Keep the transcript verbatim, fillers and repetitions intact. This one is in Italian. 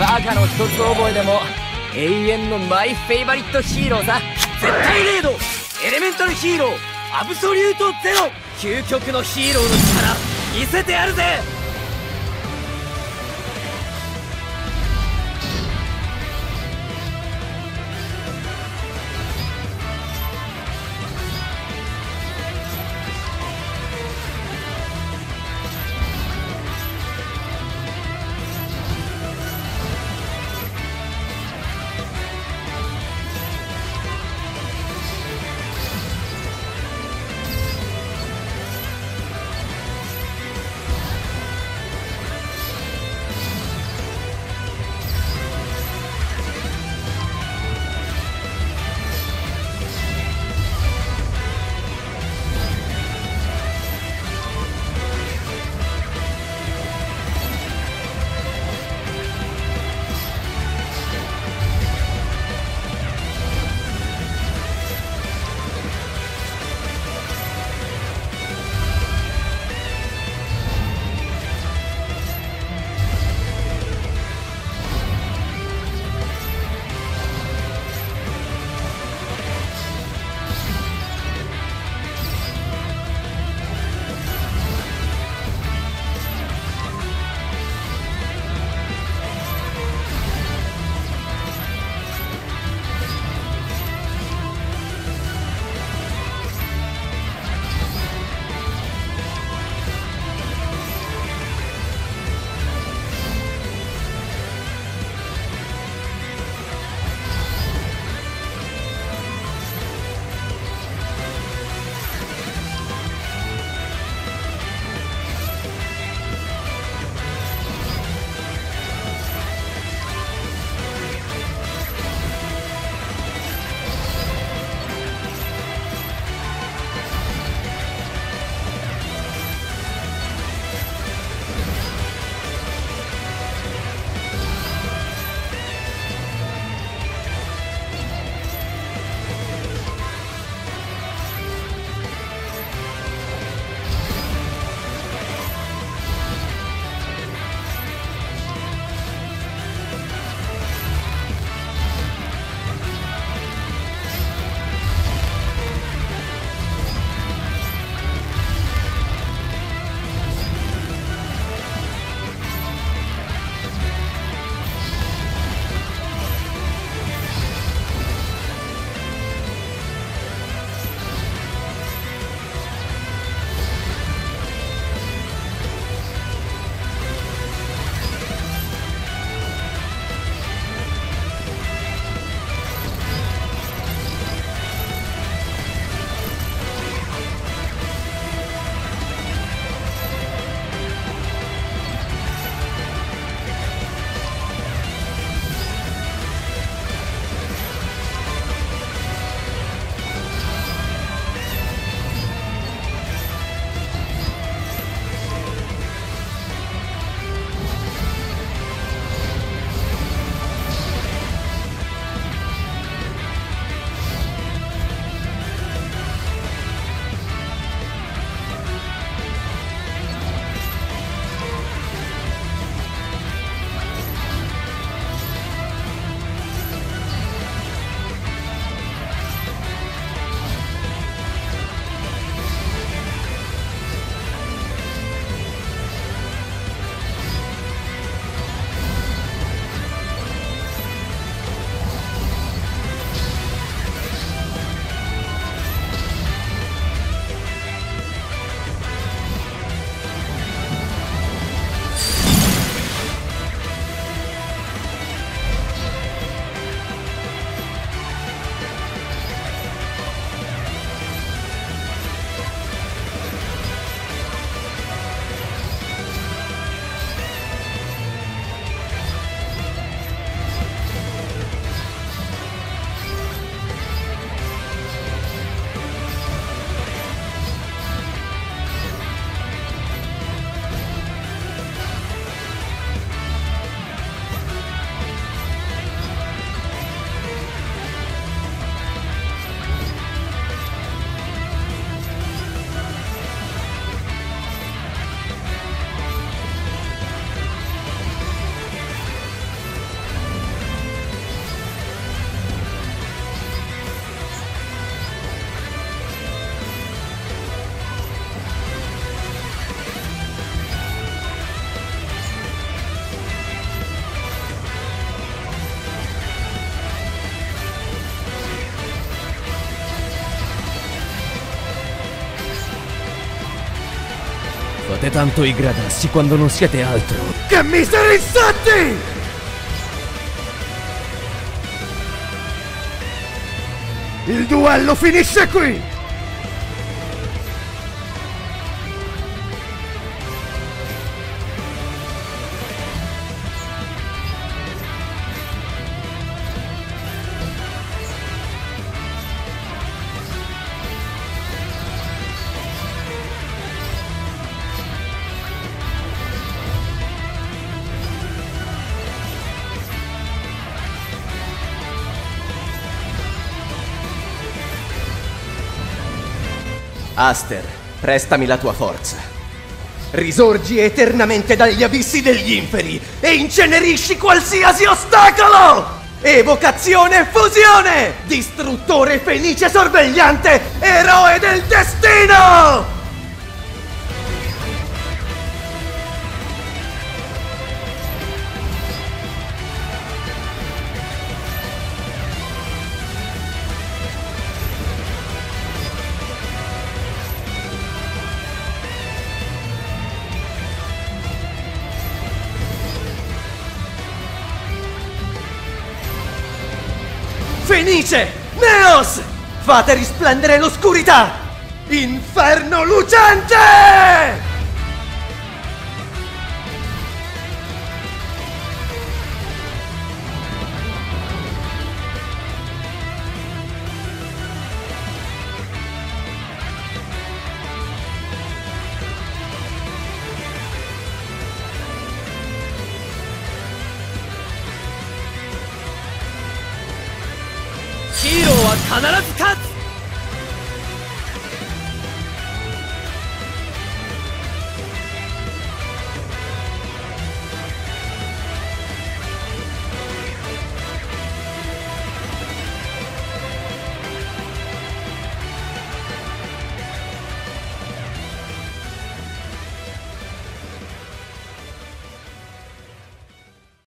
バカの一つ覚えでも永遠のマイフェイバリットヒーローさ。絶対レード、エレメンタルヒーロー、アブソリュートゼロ、究極のヒーローの力見せてやるぜ。Amate tanto i gradassi quando non siete altro che miseri insetti! Il duello finisce qui! Aster, prestami la tua forza. Risorgi eternamente dagli abissi degli inferi e incenerisci qualsiasi ostacolo! Evocazione fusione! Distruttore fenice sorvegliante, eroe del destino! Fenice! Neos! Fate risplendere l'oscurità! Inferno lucente! Heroは必ず勝つ!